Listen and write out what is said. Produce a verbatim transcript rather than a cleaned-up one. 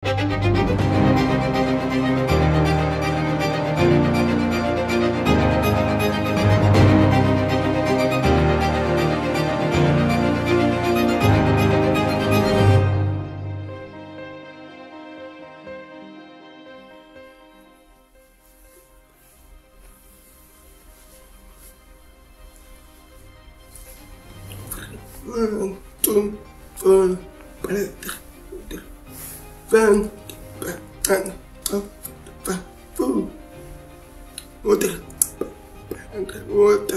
One, two, one, two, one, two, one, two, one,